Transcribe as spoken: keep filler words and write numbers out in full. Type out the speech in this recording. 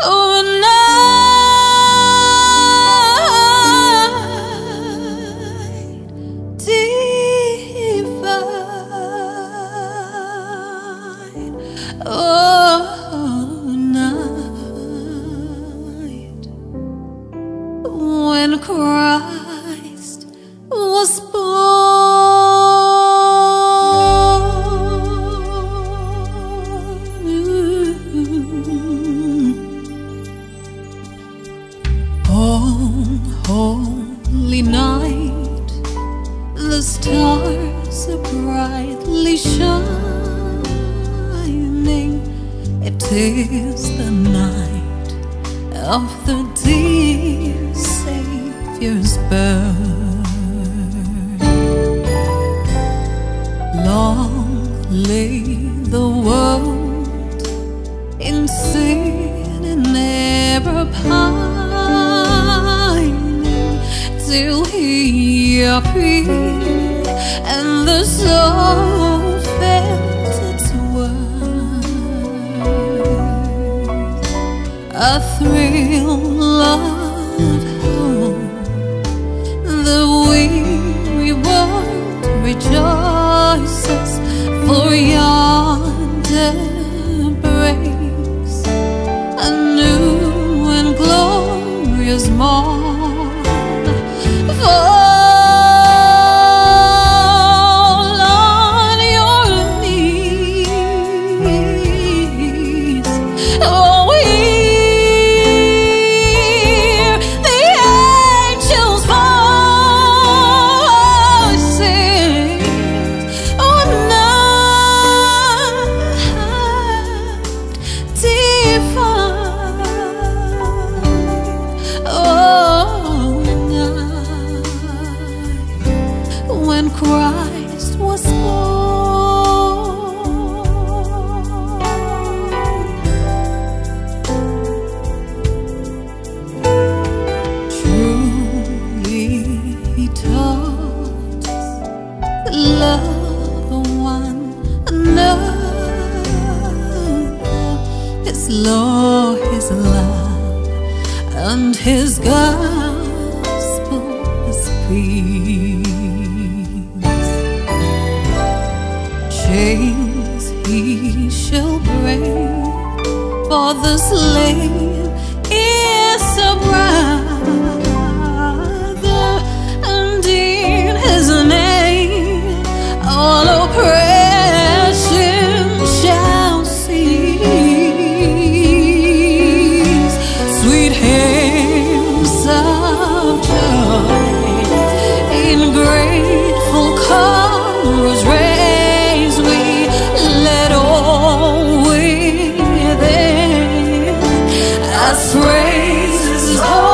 O night divine, O night when Christ was born. Holy night, the stars are brightly shining. It is the night of the dear Savior's birth. Long lay the world in sin and error pine, till he appeared and the soul felt its worth. A thrill of hope, the weary world rejoices, for yonder breaks a new and glorious morn. Fall on your knees, oh, hear the angels' voices, oh, night divine, oh. When Christ was born, truly he taught us love one another. His law, his love, and his gospel is peace. Chains he shall break, for the slave is a brother, and in his name all oppression shall cease. Sweet hymns of joy in grateful chorus praises.